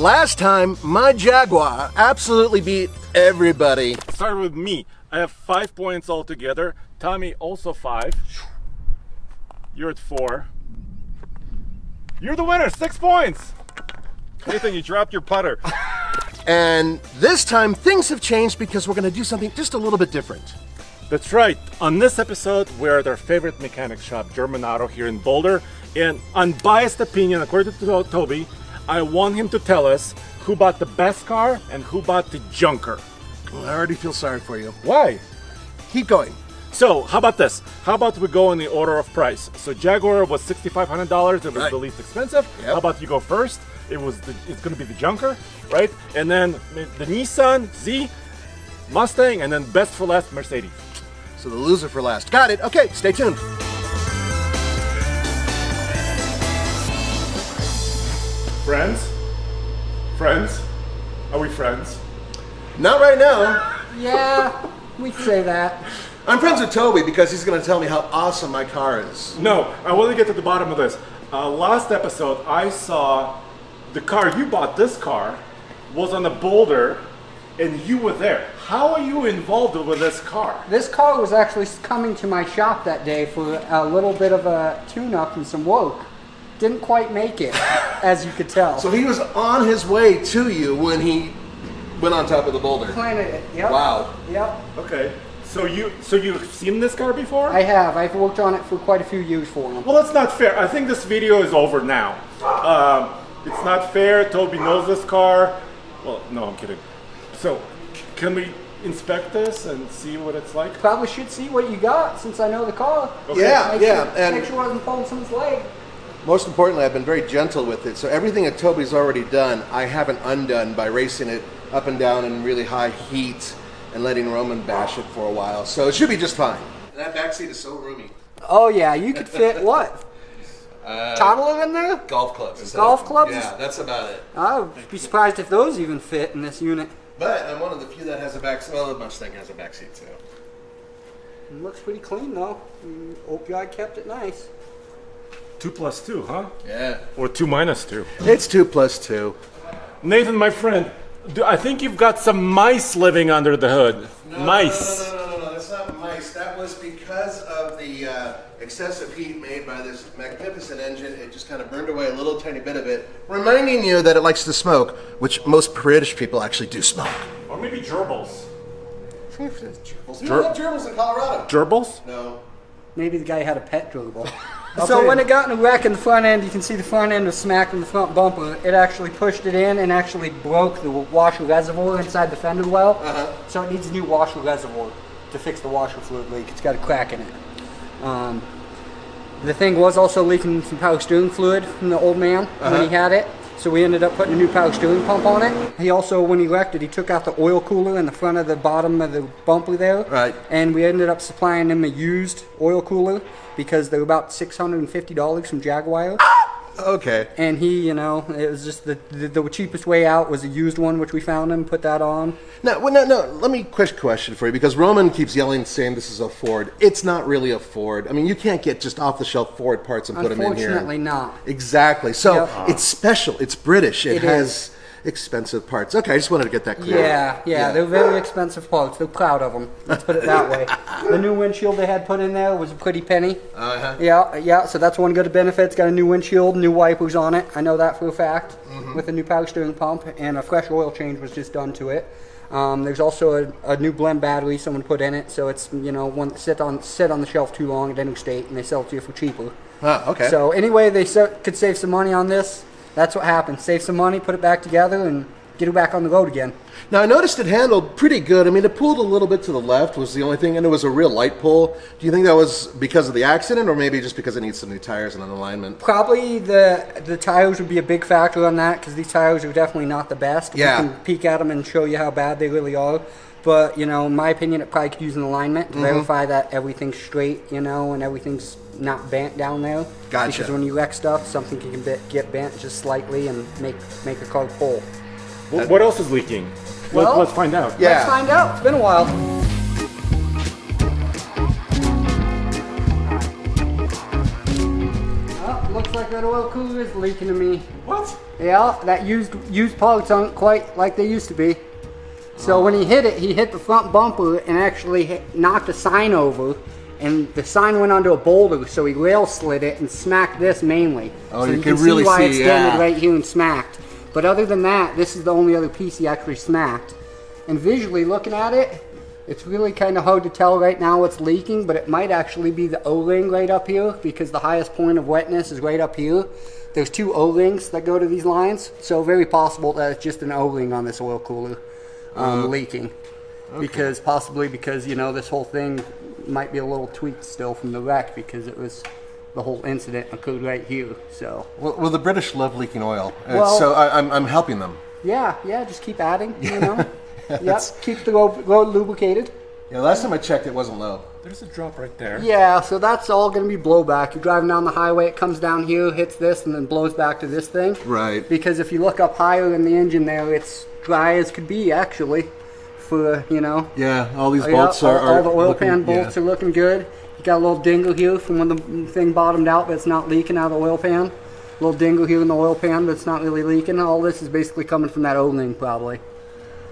Last time, my Jaguar absolutely beat everybody. Start with me. I have 5 points altogether. Tommy also 5. You're at 4. You're the winner, 6 points. Nathan, you dropped your putter. And this time things have changed because we're gonna do something just a little bit different. That's right. On this episode, we're at our favorite mechanic shop, German Auto, here in Boulder. And unbiased opinion, according to Toby, I want him to tell us who bought the best car and who bought the junker. Well, I already feel sorry for you. Why? Keep going. So, how about this? How about we go in the order of price? So, Jaguar was $6,500. It was right. The least expensive. Yep. How about you go first? It's going to be the junker, right? And then the Nissan, Z, Mustang, and then best for last, Mercedes. So, the loser for last. Got it. Okay, stay tuned. Friends? Friends? Are we friends? Not right now. Yeah, we say that. I'm friends with Toby because he's going to tell me how awesome my car is. No, I want to get to the bottom of this. Last episode, I saw the car you bought, this car, was on the Boulder, and you were there. How are you involved with this car? This car was actually coming to my shop that day for a little bit of a tune-up and some woke. Didn't quite make it, as you could tell. So he was on his way to you when he went on top of the Boulder. Planted it, yep. Wow. Yep. Okay. So you've seen this car before? I have. I've worked on it for quite a few years for him. Well, that's not fair. I think this video is over now. It's not fair. Toby knows this car. Well, no, I'm kidding. So, can we inspect this and see what it's like? Probably should see what you got since I know the car. Okay. Yeah, make sure I wasn't pulling someone's leg. Most importantly, I've been very gentle with it. So everything that Toby's already done, I haven't undone by racing it up and down in really high heat and letting Roman bash it for a while, so it should be just fine. That backseat is so roomy. Oh yeah, you could fit what? Toddler in there? Golf clubs. Golf clubs? Yeah, that's about it. I would be surprised if those even fit in this unit. But I'm one of the few that has a backseat. Well, the Mustang has a backseat too. It looks pretty clean though. Hope y'all kept it nice. 2 plus 2, huh? Yeah. Or 2 minus 2. It's 2 plus 2. Nathan, my friend. I think you've got some mice living under the hood. No, mice. No, that's not mice. That was because of the excessive heat made by this magnificent engine. It just kind of burned away a little tiny bit of it, reminding you that it likes to smoke, which most British people actually do smoke. Or maybe gerbils. Gerbils. You don't have gerbils in Colorado. Gerbils? No. Maybe the guy had a pet gerbil. So when it got in a wreck in the front end, you can see the front end was smacking the front bumper. It actually pushed it in and actually broke the washer reservoir inside the fender well. So it needs a new washer reservoir to fix the washer fluid leak. It's got a crack in it. The thing was also leaking some power steering fluid from the old man when he had it. So we ended up putting a new power steering pump on it. He also, when he left it, he took out the oil cooler in the front of the bottom of the bumper there. Right. And we ended up supplying him a used oil cooler because they were about $650 from Jaguar. Okay. And he, you know, it was just the cheapest way out was a used one, which we found him, put that on. No, let me quick question for you, because Roman keeps yelling saying this is a Ford. It's not really a Ford. I mean, you can't get just off-the-shelf Ford parts and put them in here. Unfortunately not. Exactly. So it's special. It's British. It has expensive parts. Okay, I just wanted to get that clear. Yeah, they're very expensive parts. They're proud of them. Let's put it that way. The new windshield they had put in there was a pretty penny. Yeah, so that's one good benefit. It's got a new windshield, new wipers on it. I know that for a fact. With a new power steering pump, and a fresh oil change was just done to it. There's also a new blend battery someone put in it, so it's, you know, one that sit on the shelf too long at Interstate, and they sell it to you for cheaper. Okay. So anyway, they could save some money on this. That's what happened. Save some money, put it back together, and get it back on the road again. Now, I noticed it handled pretty good. I mean, it pulled a little bit to the left was the only thing, and it was a real light pull. Do you think that was because of the accident, or maybe just because it needs some new tires and an alignment? Probably the tires would be a big factor on that, because these tires are definitely not the best. Yeah. We can peek at them and show you how bad they really are. But, you know, in my opinion, it probably could use an alignment to verify that everything's straight, you know, and everything's not bent down there. Gotcha. Because when you wreck stuff, something can get bent just slightly and make a car pull. What else is leaking? Well, let's find out. Yeah. Let's find out. It's been a while. Oh, looks like like that oil cooler is leaking to me. What? Yeah, that used plugs aren't quite like they used to be. So when he hit the front bumper and actually knocked a sign over, and the sign went onto a boulder, so he rail slid it and smacked this mainly. Oh, so you can really see why it's dented right here and smacked. But other than that, this is the only other piece he actually smacked. And visually looking at it, it's really kind of hard to tell right now what's leaking, but it might actually be the O-ring right up here, because the highest point of wetness is right up here. There's two O-rings that go to these lines, so very possible that it's just an O-ring on this oil cooler leaking. Okay. Possibly because, you know, this whole thing might be a little tweaked still from the wreck, because it was... the whole incident occurred right here, so... Well, the British love leaking oil, so I'm helping them. Yeah, just keep adding, you know? Yep, keep the road lubricated. Yeah, last time I checked, it wasn't low. There's a drop right there. Yeah, so that's all going to be blowback. You're driving down the highway, it comes down here, hits this, and then blows back to this thing. Right. Because if you look up higher in the engine there, it's dry as could be, actually, for, you know... Yeah, all these bolts are all the oil pan bolts are looking good. You got a little dingle here from when the thing bottomed out, but it's not leaking out of the oil pan. A little dingle here in the oil pan, but it's not really leaking. All this is basically coming from that O-ring, probably.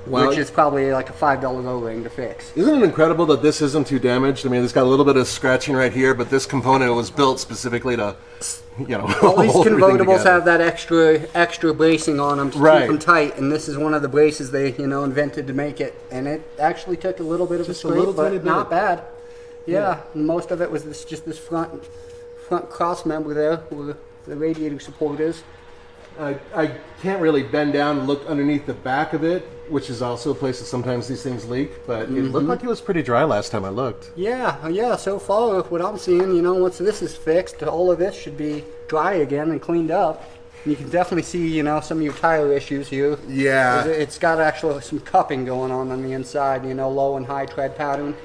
Wow. Which is probably like a $5 O-ring to fix. Isn't it incredible that this isn't too damaged? I mean, it's got a little bit of scratching right here, but this component was built specifically to, you know, all these convertibles have that extra bracing on them to keep them tight, and this is one of the braces they, you know, invented to make it. And it actually took a little bit of a scrape, but not bad. Yeah, most of it was just this front cross member there, where the radiator support is. I can't really bend down and look underneath the back of it, which is also a place that sometimes these things leak, but it looked like it was pretty dry last time I looked. Yeah, so far, what I'm seeing, you know, once this is fixed, all of this should be dry again and cleaned up. And you can definitely see, you know, some of your tire issues here. Yeah. It's got actually some cupping going on the inside, you know, low and high tread pattern.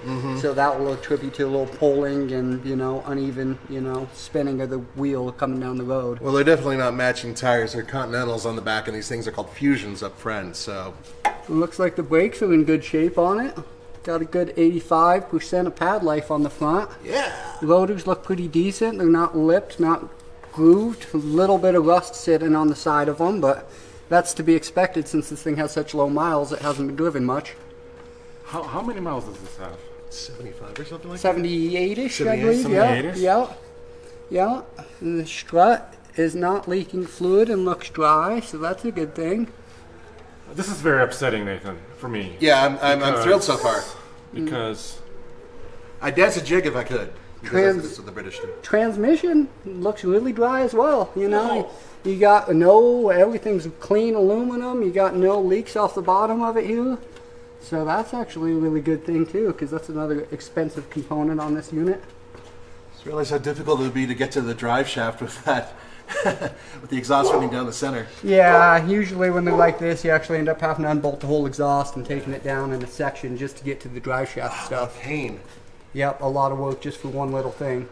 So that will attribute to a little pulling and, you know, uneven, you know, spinning of the wheel coming down the road. Well, they're definitely not matching tires. They're Continentals on the back, and these things are called Fusions up front, so... It looks like the brakes are in good shape on it. Got a good 85% of pad life on the front. Yeah. The rotors look pretty decent. They're not lipped, not... grooved, a little bit of rust sitting on the side of them, but that's to be expected since this thing has such low miles. It hasn't been driven much. How many miles does this have? 75 or something like that? 78-ish, I believe. Yeah. And the strut is not leaking fluid and looks dry, so that's a good thing. This is very upsetting, Nathan, for me. Yeah, I'm thrilled so far. Because... I'd dance a jig if I could. Transmission looks really dry as well, you know. No. You got everything's clean aluminum, you got no leaks off the bottom of it here. So that's actually a really good thing too, because that's another expensive component on this unit. Just realize how difficult it would be to get to the drive shaft with that, with the exhaust running down the center. Yeah, usually when they're like this, you actually end up having to unbolt the whole exhaust and taking it down in a section just to get to the drive shaft stuff. Pain. Yep, a lot of work just for one little thing.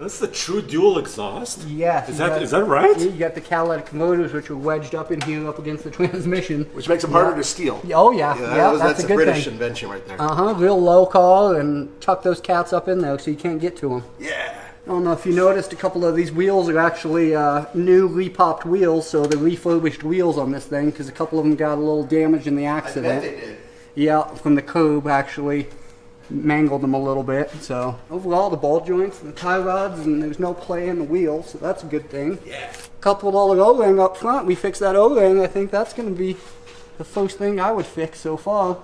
That's the true dual exhaust? Yes. Is that right? You got the catalytic converters, which are wedged up in here up against the transmission. Which makes them harder to steal. Oh, yeah. That's a good British invention right there. Real low call and tuck those cats up in there so you can't get to them. Yeah. I don't know if you noticed, a couple of these wheels are actually new repopped wheels, so they're refurbished wheels on this thing, because a couple of them got a little damage in the accident. I bet they did. Yeah, from the curb, actually. Mangled them a little bit, so overall the ball joints and the tie rods, and there's no play in the wheel, so that's a good thing. Yeah. Coupled all the O-ring up front, we fixed that O-ring. I think that's going to be the first thing I would fix so far.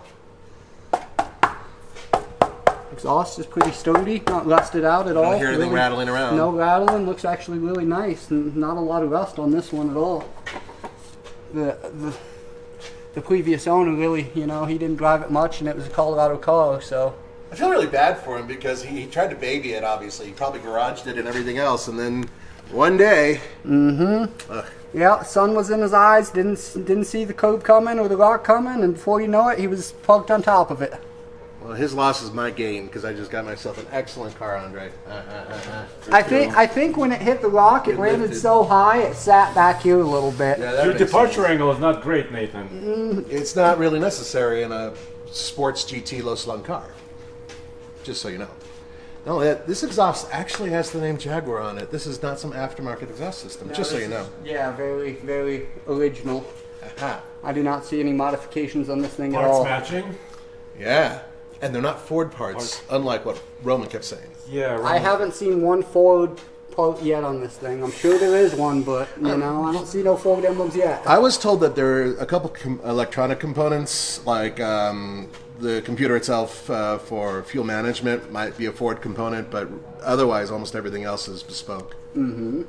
Exhaust is pretty sturdy, not rusted out at all. I don't hear anything really rattling around. No rattling, looks actually really nice, and not a lot of rust on this one at all. The previous owner really, you know, he didn't drive it much, and it was a Colorado car, so. I feel really bad for him because he tried to baby it, obviously. He probably garaged it and everything else, and then one day... Yeah, sun was in his eyes, didn't see the curb coming or the rock coming, and before you know it, he was parked on top of it. Well, his loss is my gain, because I just got myself an excellent car, Andre. I think when it hit the rock, it landed so high, it sat back here a little bit. Yeah, your departure angle is not great, Nathan. It's not really necessary in a sports GT low slung car. Just so you know. No, this exhaust actually has the name Jaguar on it. This is not some aftermarket exhaust system, no, just so you know. Yeah, very, very original. Aha. I do not see any modifications on this thing at all. Parts matching? Yeah. And they're not Ford parts, unlike what Roman kept saying. Yeah, Roman. I haven't seen one Ford part yet on this thing. I'm sure there is one, but, you know, I don't see no Ford emblems yet. I was told that there are a couple electronic components, like the computer itself for fuel management might be a Ford component, but otherwise almost everything else is bespoke. Mm-hmm.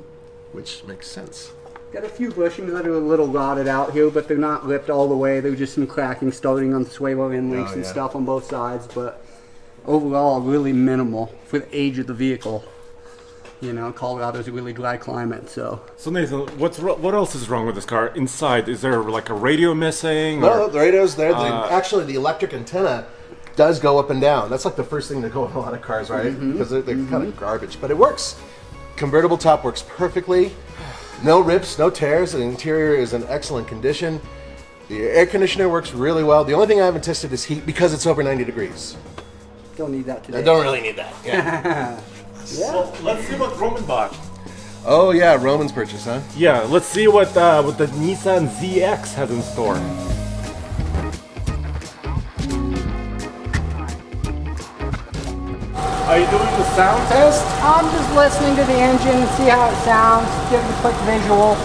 Which makes sense. Got a few bushings that are a little rotted out here, but they're not ripped all the way. They're just some cracking starting on the Suevo end links and stuff on both sides, but overall really minimal for the age of the vehicle. You know, Colorado's a really dry climate, so. So Nathan, what else is wrong with this car? Inside, is there like a radio missing? No, the radio's there. Actually, the electric antenna does go up and down. That's like the first thing to go in a lot of cars, right? Mm-hmm. Because they're mm-hmm. kind of garbage, but it works. Convertible top works perfectly. No rips, no tears. The interior is in excellent condition. The air conditioner works really well. The only thing I haven't tested is heat because it's over 90 degrees. Don't need that today. I don't really need that. Yeah. Yeah. So let's see what Roman bought. Oh yeah, Roman's purchase, huh? Yeah, let's see what the Nissan ZX has in store. Are you doing the sound test? I'm just listening to the engine and see how it sounds, give it a quick visual.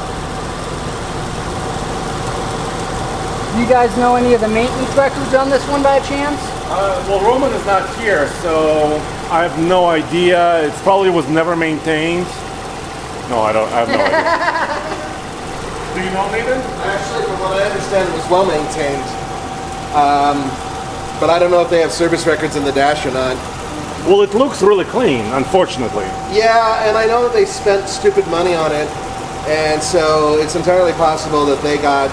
Do you guys know any of the maintenance records on this one by chance? Well, Roman is not here, so I have no idea. It probably was never maintained. No, I have no idea. Do you know, Nathan? Actually, from what I understand, it was well maintained. But I don't know if they have service records in the dash or not. Well, it looks really clean, unfortunately. Yeah, and I know that they spent stupid money on it, and so it's entirely possible that they got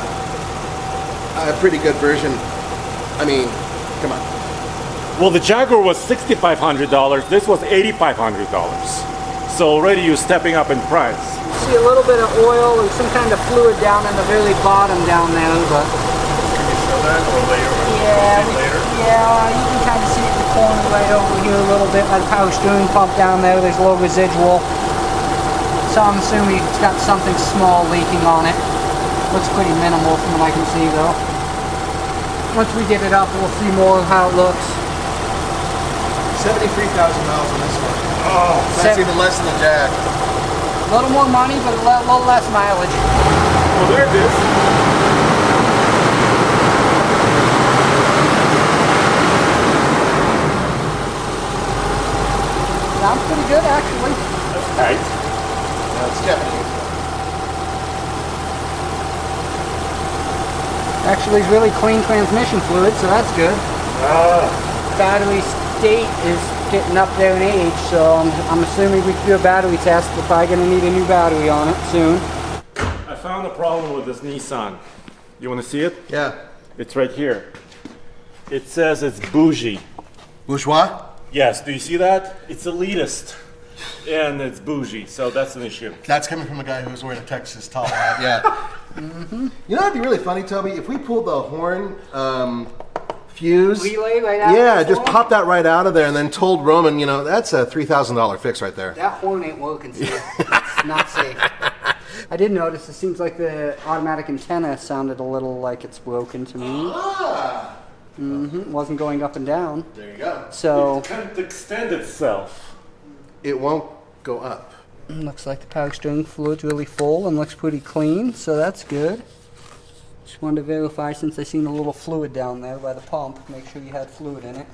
a pretty good version. I mean, come on. Well, the Jaguar was $6,500. This was $8,500. So already you're stepping up in price. You see a little bit of oil and some kind of fluid down in the very bottom down there, but. Can you show that or later? Yeah, you can kind of see it in the corner right over here a little bit by the power steering pump down there. There's a little residual. So I'm assuming it's got something small leaking on it. Looks pretty minimal from what I can see though. Once we get it up, we'll see more of how it looks. 73,000 miles on this one. Oh, that's even less than the Jag. A little more money, but a little less mileage. Well, there it is. Sounds pretty good, actually. That's tight. That's definitely. Actually, it's really clean transmission fluid, so that's good. Battery state is getting up there in age, so I'm assuming we can do a battery test. We're probably going to need a new battery on it soon. I found a problem with this Nissan. You want to see it? Yeah. It's right here. It says it's bougie. Bourgeois? Yes, do you see that? It's elitist. And it's bougie, so that's an issue. That's coming from a guy who's wearing a Texas tall hat, yeah. Mm-hmm. You know what would be really funny, Toby? If we pulled the horn fuse, relay right out of just pop that right out of there and then told Roman, you know, that's a $3,000 fix right there. That horn ain't working, so it's not safe. I did notice it seems like the automatic antenna sounded a little like it's broken to me. Ah. Mm-hmm. Wasn't going up and down. There you go. So it couldn't extend itself. It won't go up. Looks like the power steering fluid's really full and looks pretty clean, so that's good. Just wanted to verify since I seen a little fluid down there by the pump, make sure you had fluid in it.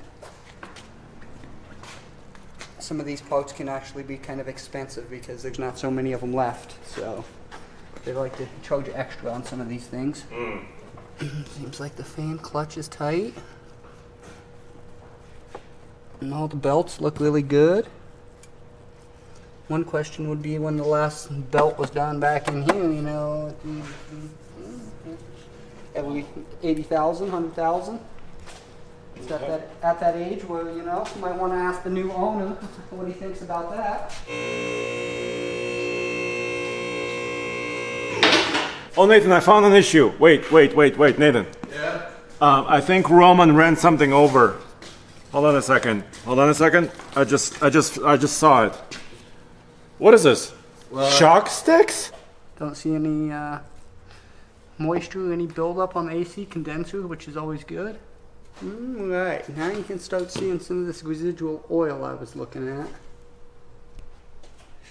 Some of these parts can actually be kind of expensive because there's not so many of them left, so they like to charge extra on some of these things. Mm. Seems like the fan clutch is tight. And all the belts look really good. One question would be when the last belt was done back in here, you know, every 80,000, 100,000. It's at that age where, you know, you might want to ask the new owner what he thinks about that. Oh, Nathan, I found an issue. Wait, Nathan. Yeah? I think Roman ran something over. Hold on a second. Hold on a second. I just saw it. What is this? Well, shock sticks? Don't see any moisture, any buildup on the AC condenser, which is always good. All right, now you can start seeing some of this residual oil I was looking at.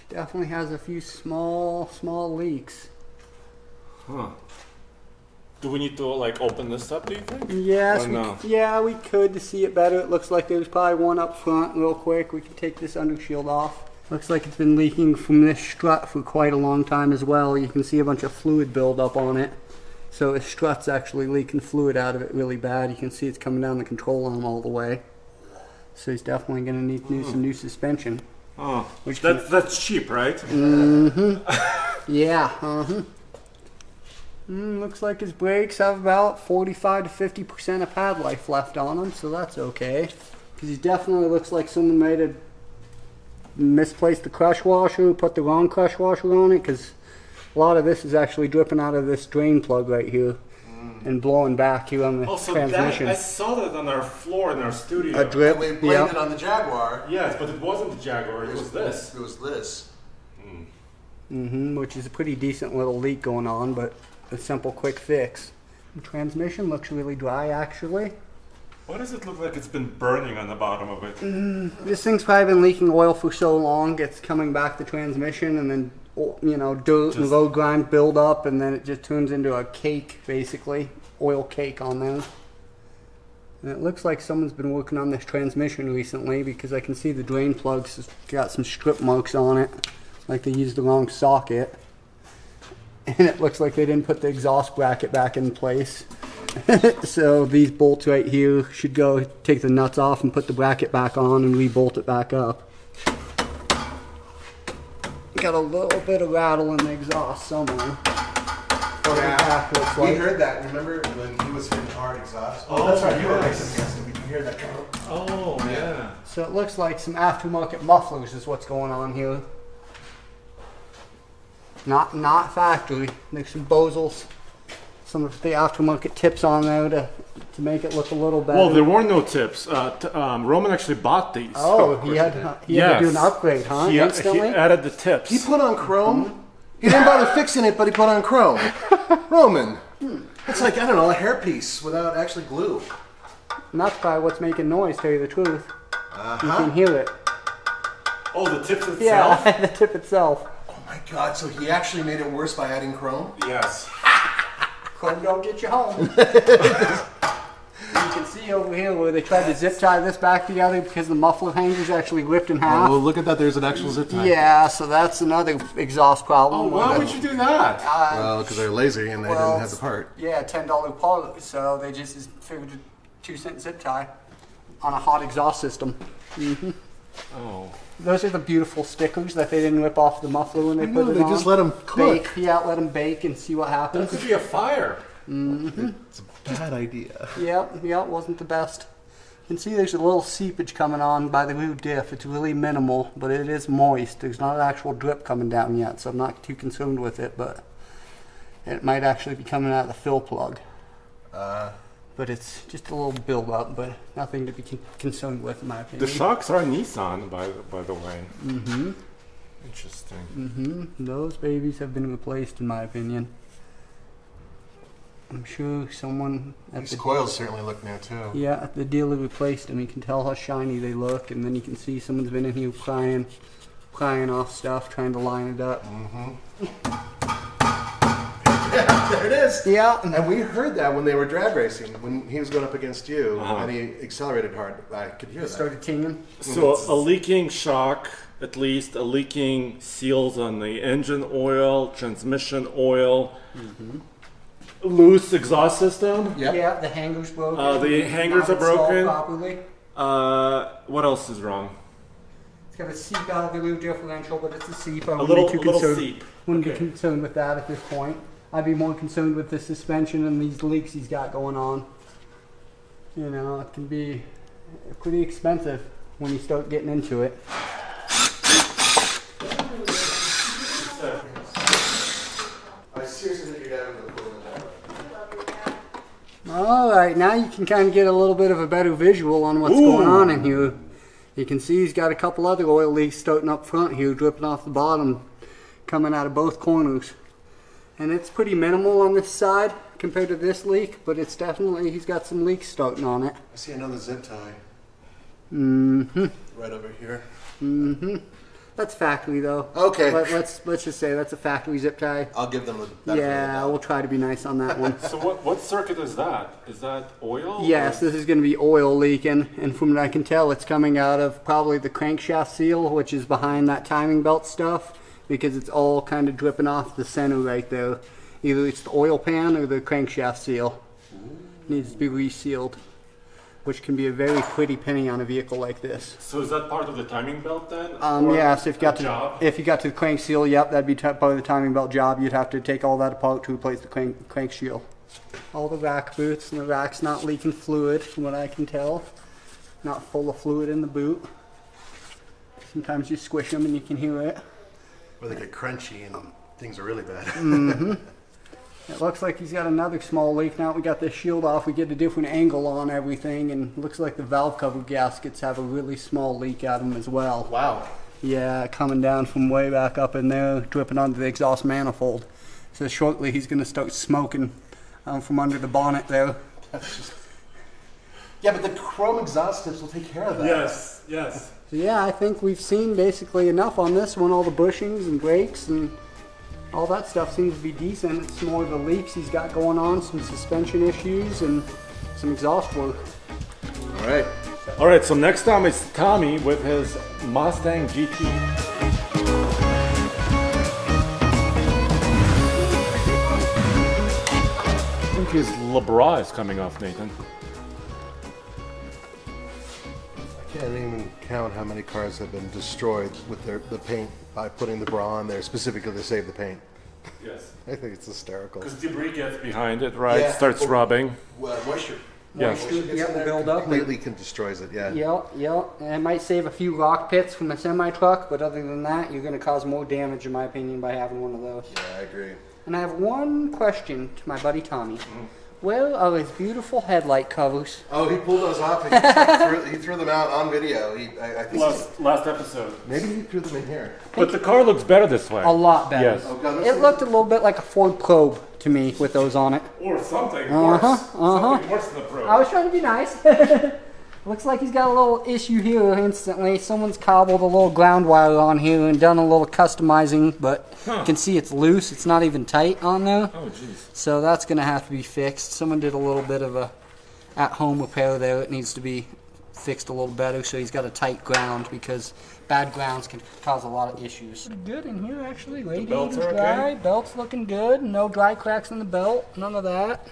Definitely has a few small leaks. Huh. Do we need to like open this up, do you think? Yes, no? Yeah, we could to see it better. It looks like there's probably one up front real quick. We can take this undershield off. Looks like it's been leaking from this strut for quite a long time as well. You can see a bunch of fluid buildup on it. So the strut's actually leaking fluid out of it really bad. You can see it's coming down the control arm all the way. So he's definitely going to need some new suspension. Oh, which that's cheap, right? Mm-hmm. Yeah. Uh-huh. Looks like his brakes have about 45 to 50% of pad life left on them, so that's okay. Because he definitely looks like someone made a misplaced the crush washer, put the wrong crush washer on it, because a lot of this is actually dripping out of this drain plug right here and blowing back here on the transmission. That, I saw that on our floor in our studio. A drip, we blamed it on the Jaguar. Yes, but it wasn't the Jaguar, it was this. It was this. Which is a pretty decent little leak going on, but a simple quick fix. The transmission looks really dry actually. Why does it look like it's been burning on the bottom of it? This thing's probably been leaking oil for so long, it's coming back the transmission, and then, you know, dirt and road grime build up, and then it just turns into a cake, basically. Oil cake on there. And it looks like someone's been working on this transmission recently, because I can see the drain plug's has got some strip marks on it, like they used the wrong socket. And it looks like they didn't put the exhaust bracket back in place. So these bolts right here should go take the nuts off and put the bracket back on and re-bolt it back up. Got a little bit of rattle in the exhaust somewhere. Oh, yeah. We heard that. Remember when he was in our exhaust? Oh, that's right. You were mixing us and we can hear that. Oh, yeah. So it looks like some aftermarket mufflers is what's going on here. Not factory. There's some bozels. Some of the aftermarket tips on there to make it look a little better. Well, there were no tips. Roman actually bought these. Oh, he had to do an upgrade, huh? Instantly? He added the tips. He put on chrome. He didn't bother fixing it, but he put on chrome. Roman. It's like, I don't know, a hairpiece without actually glue. And that's probably what's making noise, tell you the truth. You can hear it. Oh, the tip itself? Yeah, the tip itself. Oh my God, so he actually made it worse by adding chrome? Yes. Don't get you home. You can see over here where they tried to zip tie this back together because the muffler hanger's actually ripped in half. Oh, look at that. There's an actual zip tie. Yeah, so that's another exhaust problem. Oh, why would you do that? Well, because they're lazy and they didn't have the part. Yeah, $10 part. So they just figured a 2-cent zip tie on a hot exhaust system. Oh. Those are the beautiful stickers that they didn't rip off the muffler when they put it on. They just let them cook. Bake. Yeah, let them bake and see what happens. That could be a fire. It's a bad idea. Yeah, it wasn't the best. You can see there's a little seepage coming on by the rear diff. It's really minimal, but it is moist. There's not an actual drip coming down yet, so I'm not too concerned with it, but it might actually be coming out of the fill plug. But it's just a little build-up, but nothing to be concerned with, in my opinion. The shocks are Nissan, by the way. Interesting. Those babies have been replaced, in my opinion. I'm sure someone... These coils certainly look new, too. Yeah, the dealer replaced them. You can tell how shiny they look, and then you can see someone's been in here prying off stuff, trying to line it up. Yeah, there it is. Yeah, and we heard that when they were drag racing, when he was going up against you, and he accelerated hard. I could hear it started tingling. So a leaking shock, at least a leaking seals on the engine oil, transmission oil, loose exhaust system. Yeah, the hangers broken. The hangers are broken. Properly. What else is wrong? It's got a seep out of the rear differential, but it's a seep. A little seep. Wouldn't be concerned with that at this point. I'd be more concerned with the suspension and these leaks he's got going on. You know, it can be pretty expensive when you start getting into it. I seriously think you're down to the pool in the All right, now you can kind of get a little bit of a better visual on what's going on in here. You can see he's got a couple other oil leaks starting up front here, dripping off the bottom, coming out of both corners. And it's pretty minimal on this side compared to this leak, but it's definitely, he's got some leaks starting on it. I see another zip tie. Mm-hmm. Right over here. Mm-hmm. That's factory though. Okay. Let's just say that's a factory zip tie. I'll give them the yeah, we'll try to be nice on that one. So what circuit is that? Is that oil? Yes, or? This is going to be oil leaking, and from what I can tell, it's coming out of probably the crankshaft seal, which is behind that timing belt stuff, because it's all kind of dripping off the center right there. Either it's the oil pan or the crankshaft seal. It needs to be resealed, which can be a very pretty penny on a vehicle like this. So is that part of the timing belt then? Yeah, so if you got to the crank seal, yep, that'd be part of the timing belt job. You'd have to take all that apart to replace the crank seal. All the rack boots, and the rack's not leaking fluid from what I can tell. Not full of fluid in the boot. Sometimes you squish them and you can hear it. Well, they get crunchy and things are really bad. Mm-hmm. It looks like he's got another small leak. Now that we got this shield off, we get a different angle on everything, and it looks like the valve cover gaskets have a really small leak at them as well. Wow. Yeah, coming down from way back up in there, dripping onto the exhaust manifold. So shortly he's going to start smoking from under the bonnet there. That's just... Yeah, but the chrome exhaust tips will take care of that. Yes, yes. So yeah, I think we've seen basically enough on this one. All the bushings and brakes and all that stuff seems to be decent. It's more of the leaks he's got going on, some suspension issues, and some exhaust work. All right. All right, so next time it's Tommy with his Mustang GT. I think his Le Bras is coming off, Nathan. I can't even count how many cars have been destroyed with the paint by putting the bra on there specifically to save the paint. Yes. I think it's hysterical. Because debris gets behind it, right? Yeah. Starts rubbing. Well, moisture. Yes. Moisture will build up. Completely destroys it, yeah. Yep, yep. And it might save a few rock pits from a semi-truck, but other than that, you're going to cause more damage, in my opinion, by having one of those. Yeah, I agree. And I have one question to my buddy Tommy. Mm. Where are his beautiful headlight covers? Oh, he pulled those off. He threw them out on video. I think last episode. Maybe he threw them in here. But the car looks better this way. A lot better. Yes. Oh, God, it looked a little bit like a Ford Probe to me with those on it. Or something worse. Something worse than a Probe. I was trying to be nice. Looks like he's got a little issue here instantly. Someone's cobbled a little ground wire on here and done a little customizing, but you can see it's loose. It's not even tight on there. Oh, jeez. So that's going to have to be fixed. Someone did a little bit of a at-home repair there. It needs to be fixed a little better so he's got a tight ground, because bad grounds can cause a lot of issues. Pretty good in here, actually. Radiator's dry. Okay. Belt's looking good. No dry cracks in the belt. None of that.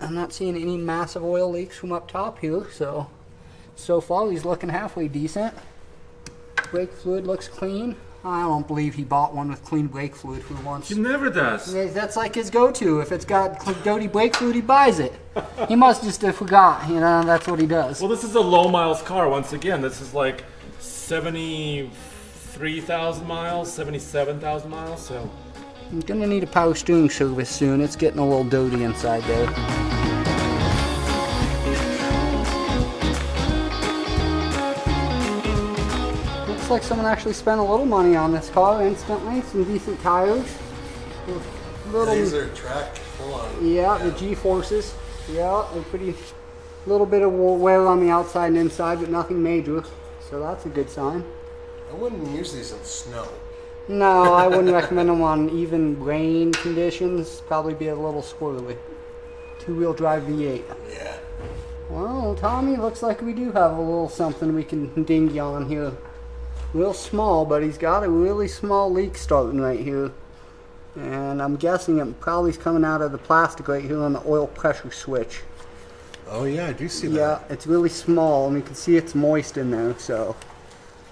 I'm not seeing any massive oil leaks from up top here, so far he's looking halfway decent. Brake fluid looks clean. I don't believe he bought one with clean brake fluid for once. He never does. That's like his go-to. If it's got dirty brake fluid, he buys it. He must just have forgot, you know, that's what he does. Well, this is a low miles car once again. This is like 73,000 miles, 77,000 miles, so... I'm gonna need a power steering service soon. It's getting a little dirty inside there. Looks like someone actually spent a little money on this car instantly. Some decent tires. These are tracked full on. Yeah, the G-forces. Yeah, a pretty little bit of wear on the outside and inside, but nothing major. So that's a good sign. I wouldn't use these in snow. No, I wouldn't recommend them on even rain conditions. Probably be a little squirrely. Two-wheel drive V8. Yeah. Well, Tommy, looks like we do have a little something we can dinghy on here. Real small, but he's got a really small leak starting right here. And I'm guessing it probably is coming out of the plastic right here on the oil pressure switch. Oh yeah, I do see that. Yeah, it's really small, and you can see it's moist in there, so...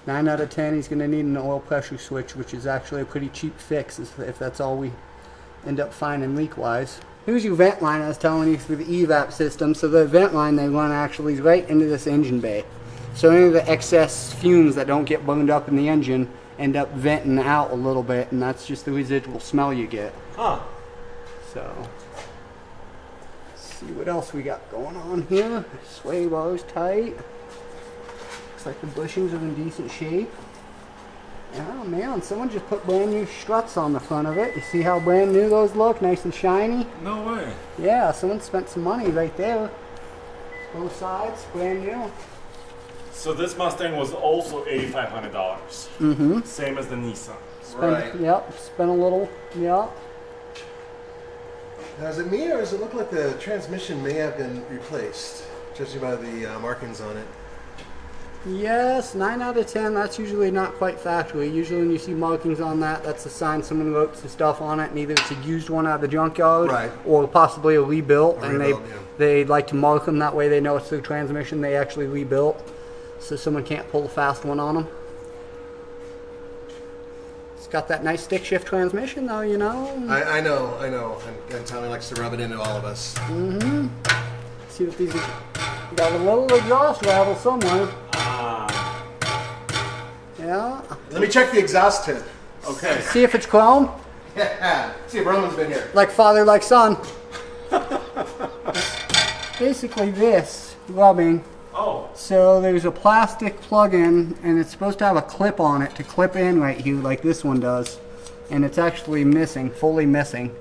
9 out of 10, he's going to need an oil pressure switch, which is actually a pretty cheap fix if that's all we end up finding leak-wise. Here's your vent line I was telling you through the EVAP system. So the vent line they run actually is right into this engine bay. So any of the excess fumes that don't get burned up in the engine end up venting out a little bit, and that's just the residual smell you get. Huh. So... see what else we got going on here. Sway bar's tight. Looks like the bushings are in decent shape. Oh man, someone just put brand new struts on the front of it. You see how brand new those look? Nice and shiny? No way. Yeah, someone spent some money right there. Both sides, brand new. So this Mustang was also $8,500. Mm-hmm. Same as the Nissan. Right. Yep, spent a little, yep. Now, is it me or does it look like the transmission may have been replaced, judging by the markings on it? Yes, 9 out of 10, that's usually not quite factory. Usually when you see markings on that, that's a sign someone wrote some stuff on it, and either it's a used one out of the junkyard, right, or possibly a rebuilt, or they like to mark them that way. They know it's their transmission they actually rebuilt, so someone can't pull a fast one on them. It's got that nice stick shift transmission though, you know. I know, and Tommy likes to rub it into all of us. Mm-hmm. See what these are. Got a little exhaust rattle somewhere. Yeah. Let me check the exhaust tip. Okay. See if it's chrome. Yeah. See if Roman's been here. Like father, like son. Basically, this rubbing. Oh. So there's a plastic plug-in, and it's supposed to have a clip on it to clip in right here, like this one does. And it's actually missing, fully missing.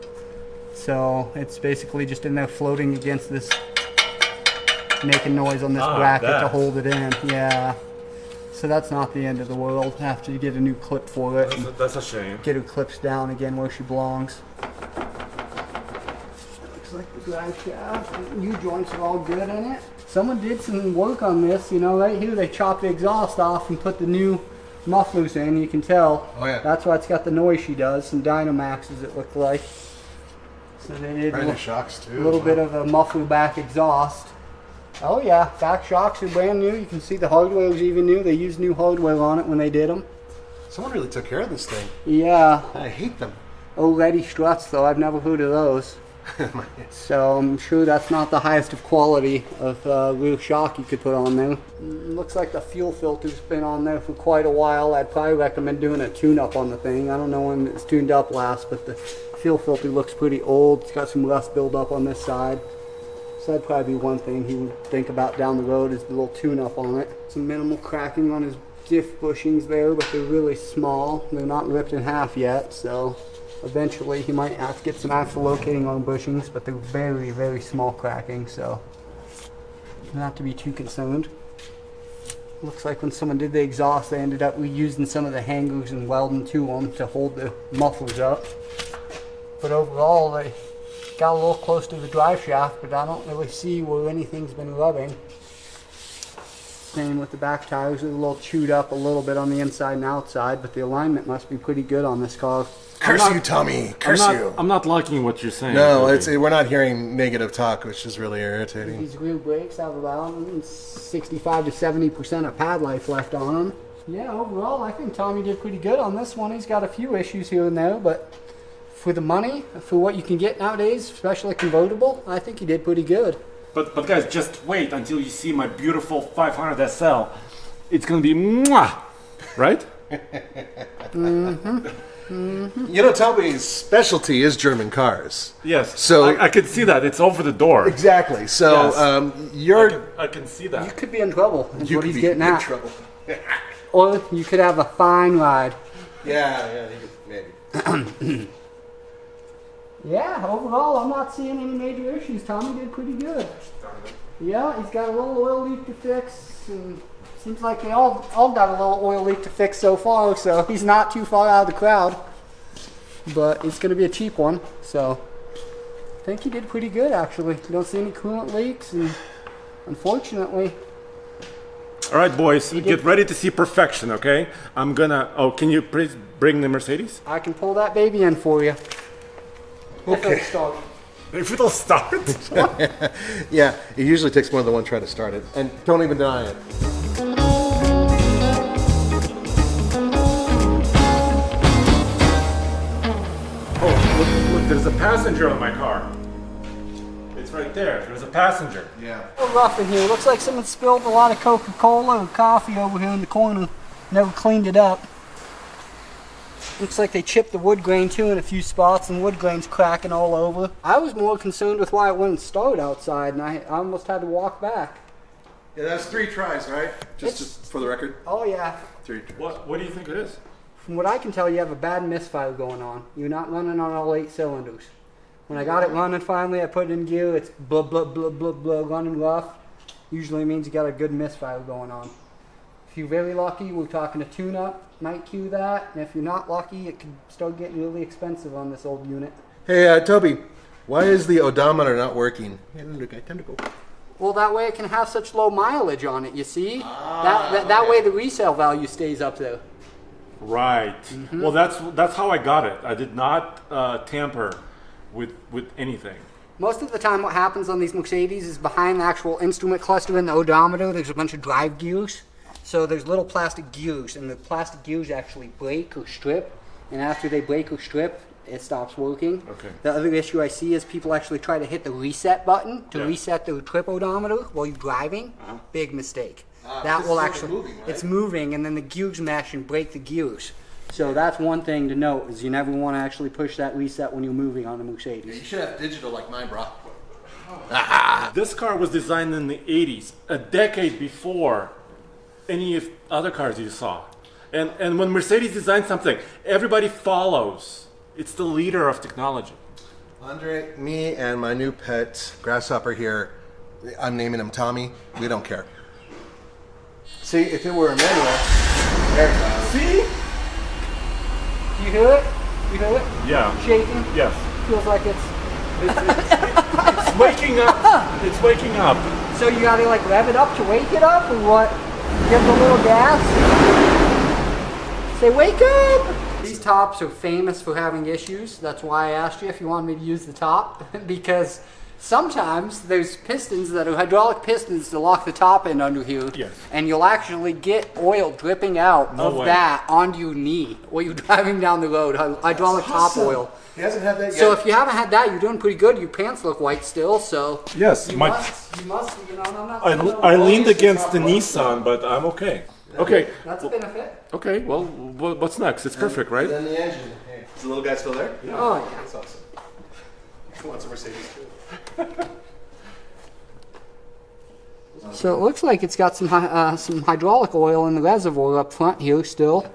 So it's basically just in there floating against this, making noise on this bracket to hold it in. Yeah. So that's not the end of the world after you get a new clip for it. That's a shame. Get her clips down again where she belongs. That looks like the drive shaft. New joints are all good in it. Someone did some work on this, you know, right here they chopped the exhaust off and put the new mufflers in, you can tell. Oh yeah. That's why it's got the noise she does, some Dynamaxes it looked like. So they did a little bit of a muffler back exhaust. Oh yeah, back shocks are brand new. You can see the hardware was even new. They used new hardware on it when they did them. Someone really took care of this thing. Yeah. I hate them. O'Reilly struts though, I've never heard of those. So I'm sure that's not the highest of quality of rear shock you could put on there. Looks like the fuel filter's been on there for quite a while. I'd probably recommend doing a tune-up on the thing. I don't know when it's tuned up last, but the fuel filter looks pretty old. It's got some rust buildup on this side. So that'd probably be one thing he would think about down the road is the little tune-up on it. Some minimal cracking on his diff bushings there, but they're really small. They're not ripped in half yet, so eventually he might have to get some actual locating on bushings, but they're very, very small cracking, so not to be too concerned. Looks like when someone did the exhaust, they ended up reusing some of the hangers and welding to them to hold the mufflers up. But overall, they got a little close to the drive shaft, but I don't really see where anything's been rubbing. Same with the back tires, they're a little chewed up a little bit on the inside and outside, but the alignment must be pretty good on this car. Curse you, Tommy! Curse you! I'm not liking what you're saying. No, really. We're not hearing negative talk, which is really irritating. These rear brakes have about 65 to 70% of pad life left on them. Yeah, overall, I think Tommy did pretty good on this one. He's got a few issues here and there, but for the money, for what you can get nowadays, especially convertible, I think he did pretty good. But guys, just wait until you see my beautiful 500SL. It's gonna be mwah, right? Mm-hmm. You know, Tommy's specialty is German cars. Yes. So I could see that. It's over the door. Exactly. So yes. I can see that. You could be in trouble. Is what he's getting at. Trouble. Or you could have a fine ride. Yeah. Maybe. Yeah, overall, I'm not seeing any major issues. Tommy did pretty good. Yeah, he's got a little oil leak to fix. And seems like they all got a little oil leak to fix so far, so he's not too far out of the crowd. But it's going to be a cheap one, so I think he did pretty good, actually. You don't see any coolant leaks, and unfortunately... All right, boys, get ready to see perfection, okay? I'm going to... Oh, can you please bring the Mercedes? I can pull that baby in for you. Okay. If it'll start? Yeah, it usually takes more than one try to start it. And don't even deny it. Oh, look, there's a passenger on my car. It's right there. There's a passenger. Yeah. A little rough in here. Looks like someone spilled a lot of Coca-Cola and coffee over here in the corner. Never cleaned it up. Looks like they chipped the wood grain too in a few spots, and wood grain's cracking all over. I was more concerned with why it wouldn't start outside, and I almost had to walk back. Yeah, that was 3 tries, right? Just for the record. Oh yeah. 3 tries. What do you think it is? From what I can tell, you have a bad misfire going on. You're not running on all 8 cylinders. When I got it running finally, I put it in gear, it's blah, blah, blah, blah, blah, running rough. Usually means you got a good misfire going on. If you're very lucky, we're talking a tune-up, might cue that, and if you're not lucky, it could start getting really expensive on this old unit. Hey, Toby, why is the odometer not working? Well, that way it can have such low mileage on it, you see? That way the resale value stays up there. Right. Mm-hmm. Well, that's how I got it. I did not tamper with anything. Most of the time what happens on these Mercedes is behind the actual instrument cluster in the odometer, there's a bunch of drive gears. So there's little plastic gears, and the plastic gears actually break or strip, and after they break or strip, it stops working. Okay. The other issue I see is people actually try to hit the reset button to reset the trip odometer while you're driving. Big mistake. That will actually, moving, right? It's moving, and then the gears mash and break the gears. So that's one thing to note, is you never want to actually push that reset when you're moving on the Mercedes. Yeah, you should have digital like mine, bro. This car was designed in the 80s, a decade before any of other cars you saw. And when Mercedes designs something, everybody follows. It's the leader of technology. Andre, me and my new pet, Grasshopper here, I'm naming him Tommy, we don't care. See, if it were a manual, there it goes. See? Do you hear it? You hear it? Yeah. Shaking? Yes. Feels like it's waking up. It's waking up. So you gotta like rev it up to wake it up, or what? Give them a little gas. Say, wake up! These tops are famous for having issues. That's why I asked you if you wanted me to use the top. Because sometimes there's pistons that are hydraulic pistons to lock the top in under here. Yes. And you'll actually get oil dripping out of that onto your knee while you're driving down the road. Hydraulic top oil. He hasn't had that yet. So if you haven't had that, you're doing pretty good. Your pants look white still, so... Yes, you must, you know, I leaned against the Nissan, but I'm okay. Okay. That's a benefit. Okay, well, what's next? It's perfect, right? Then the engine. Hey. Is the little guy still there? Yeah. Oh, yeah. That's awesome. He wants a Mercedes, too. So it looks like it's got some hydraulic oil in the reservoir up front here still.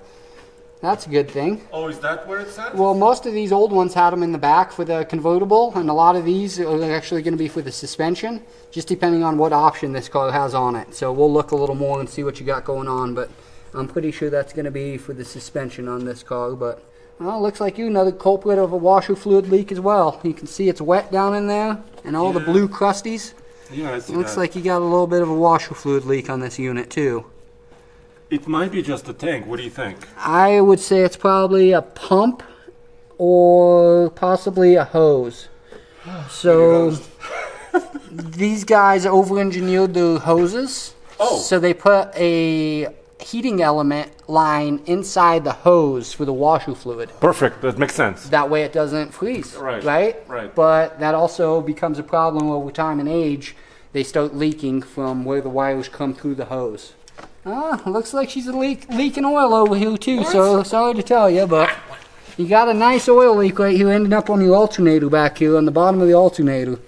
That's a good thing. Oh, is that where it's at? Well, most of these old ones had them in the back for the convertible, and a lot of these are actually going to be for the suspension, just depending on what option this car has on it. So we'll look a little more and see what you got going on, but I'm pretty sure that's going to be for the suspension on this car. But well, it looks like you another culprit of a washer fluid leak as well. You can see it's wet down in there, and all the blue crusties. Yeah, I see. It looks like you got a little bit of a washer fluid leak on this unit too. It might be just a tank. What do you think? I would say it's probably a pump or possibly a hose. So these guys over-engineered the hoses. Oh. So they put a heating element line inside the hose for the washer fluid. Perfect. That makes sense. That way it doesn't freeze. Right. Right? Right. But that also becomes a problem over time and age. They start leaking from where the wires come through the hose. Ah, looks like she's leaking oil over here too, so sorry to tell you, but you got a nice oil leak right here ending up on your alternator back here, on the bottom of the alternator.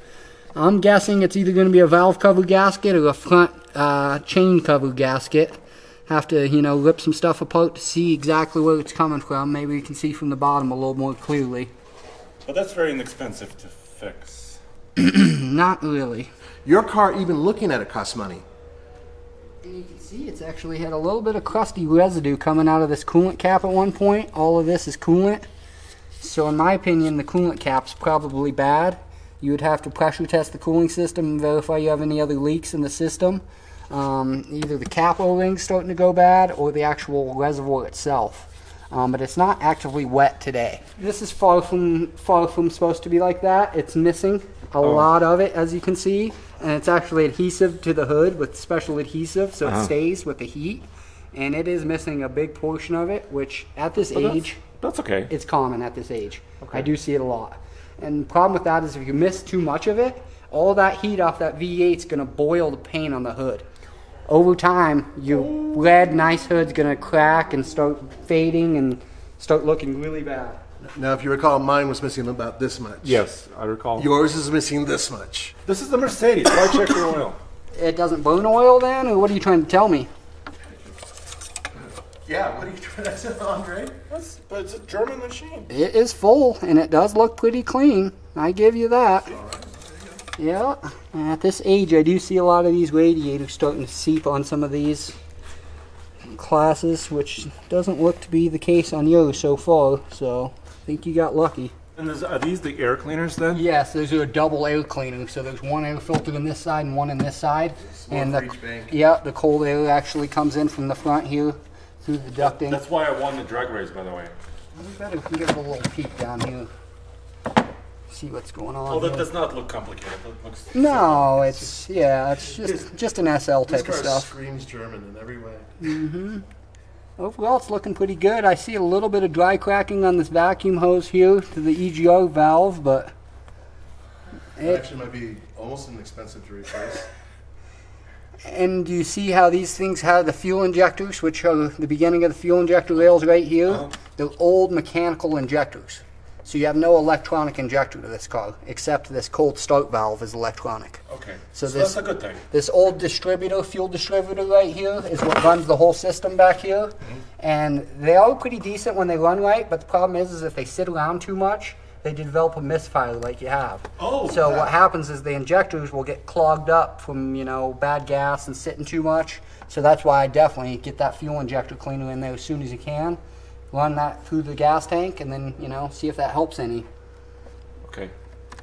I'm guessing it's either going to be a valve cover gasket or a front chain cover gasket. Have to, you know, rip some stuff apart to see exactly where it's coming from. Maybe you can see from the bottom a little more clearly. But that's very inexpensive to fix. Not really. Your car, even looking at it, costs money. You can see it's actually had a little bit of crusty residue coming out of this coolant cap at one point. All of this is coolant. So in my opinion, the coolant cap's probably bad. You would have to pressure test the cooling system and verify you have any other leaks in the system. Either the cap O-ring's starting to go bad or the actual reservoir itself. But it's not actively wet today. This is far from supposed to be like that. It's missing a lot of it, as you can see. And it's actually adhesive to the hood with special adhesive, so it stays with the heat. And it is missing a big portion of it, which at this age... That's okay. It's common at this age. Okay. I do see it a lot. And the problem with that is if you miss too much of it, all that heat off that V8 is going to boil the paint on the hood. Over time, your red, nice hood's going to crack and start fading and start looking really bad. Now, if you recall, mine was missing about this much. Yes, I recall. Yours is missing this much. This is the Mercedes. Why check your oil? It doesn't burn oil then? Or what are you trying to tell me? Yeah, what are you trying to tell, Andre? But it's a German machine. It is full, and it does look pretty clean. I give you that. All right. Yeah, at this age, I do see a lot of these radiators starting to seep on some of these classes, which doesn't look to be the case on yours so far, so I think you got lucky. And are these the air cleaners then? Yes, those are a double air cleaner, so there's one air filter on this side and one on this side. And the, yeah, the cold air actually comes in from the front here through the ducting. That's why I won the drag race, by the way. We better give a little peek down here. See what's going on. Oh, that does not look complicated. That looks no, it's yeah, it's just an SL type of stuff. This car screams German in every way. Mm-hmm. Overall, it's looking pretty good. I see a little bit of dry cracking on this vacuum hose here to the EGR valve, but it actually might be almost inexpensive to replace. And you see how these things have the fuel injectors, which are the beginning of the fuel injector rails right here. Oh. They're old mechanical injectors. So you have no electronic injector to this car, except this cold start valve is electronic. Okay, so that's a good thing. This old distributor, fuel distributor right here, is what runs the whole system back here. Mm-hmm. And they are pretty decent when they run right, but the problem is if they sit around too much, they develop a misfire like you have. Oh. So what happens is the injectors will get clogged up from, you know, bad gas and sitting too much. So that's why I definitely get that fuel injector cleaner in there as soon as you can. Run that through the gas tank and then, you know, see if that helps any. Okay,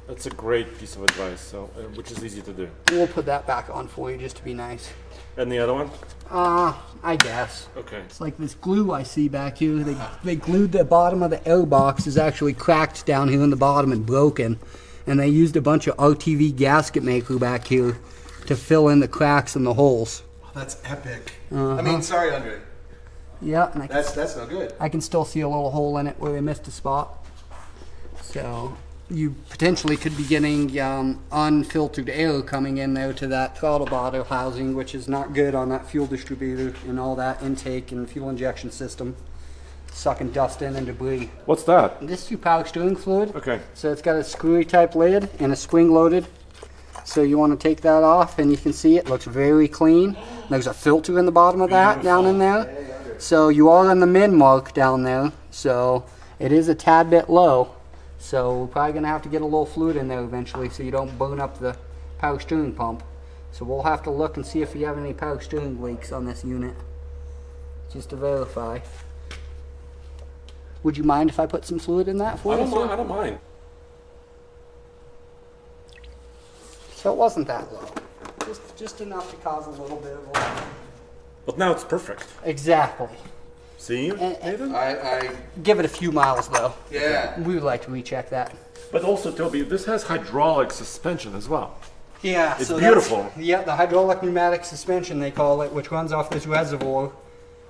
that's a great piece of advice, so which is easy to do. We'll put that back on for you just to be nice. And the other one? I guess. Okay. It's like this glue I see back here. They glued the bottom of the air box is actually cracked down here in the bottom and broken. And they used a bunch of RTV gasket maker back here to fill in the cracks and the holes. Oh, that's epic. I mean, sorry, Andre. Yeah, and that's no good. I can still see a little hole in it where they missed a spot. So you potentially could be getting unfiltered air coming in there to that throttle body housing, which is not good on that fuel distributor and all that intake and fuel injection system, sucking dust in and debris. What's that? This is your power steering fluid. Okay. So it's got a screwy type lid and a spring loaded. So you want to take that off, and you can see it looks very clean. There's a filter in the bottom of that down in there. So you are on the min mark down there, so it is a tad bit low. So we're probably going to have to get a little fluid in there eventually so you don't burn up the power steering pump. So we'll have to look and see if you have any power steering leaks on this unit, just to verify. Would you mind if I put some fluid in that for you? I don't mind. So it wasn't that low. Just enough to cause a little bit of oil. But now it's perfect. Exactly. See, Nathan? I give it a few miles, though. Yeah. We would like to recheck that. But also, Toby, this has hydraulic suspension as well. Yeah. It's so beautiful. Yeah, the hydraulic pneumatic suspension, they call it, which runs off this reservoir.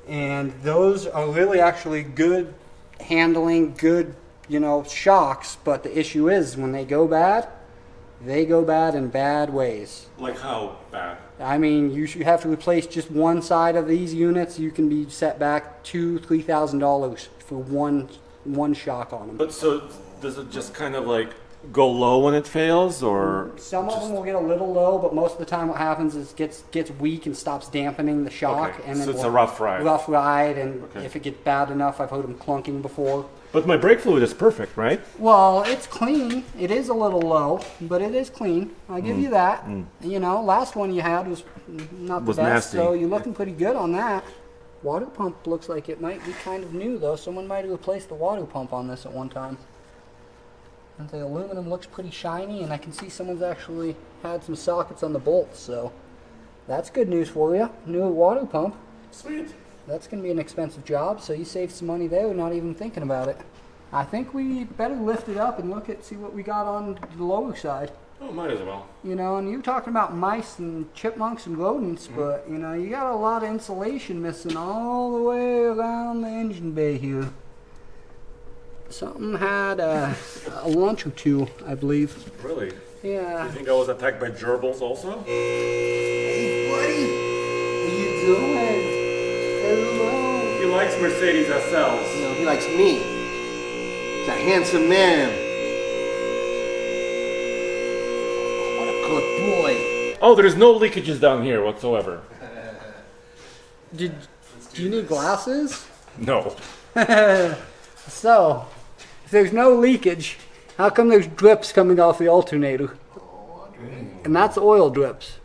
And those are really actually good handling, good, you know, shocks. But the issue is when they go bad in bad ways. Like how bad? I mean, you should have to replace just one side of these units. You can be set back $2,000 to $3,000 for one shock on them. But so does it just kind of like go low when it fails, or some of them will get a little low, but most of the time what happens is it gets weak and stops dampening the shock. Okay. And then so it's a rough ride. Rough ride, and okay. If it gets bad enough, I've heard them clunking before. But my brake fluid is perfect, right? Well, it's clean. It is a little low, but it is clean. I give you that. You know, last one you had was not the best, nasty. So you're looking pretty good on that. Water pump looks like it might be kind of new, though. Someone might have replaced the water pump on this at one time. And the aluminum looks pretty shiny, and I can see someone's actually had some sockets on the bolts, so that's good news for you. New water pump. Sweet. That's going to be an expensive job, so you saved some money there not even thinking about it. I think we better lift it up and look at see what we got on the lower side. Oh, might as well. You know, and you're talking about mice and chipmunks and rodents, but, you know, you got a lot of insulation missing all the way around the engine bay here. Something had a lunch or two, I believe. Really? Yeah. You think I was attacked by gerbils also? Hey, buddy! What are you doing? Hello. You like likes Mercedes SLs. No, he likes me. He's a handsome man. Oh, what a good boy. Oh, there's no leakages down here whatsoever. Do you need glasses? No. So, if there's no leakage, how come there's drips coming off the alternator? And that's oil drips.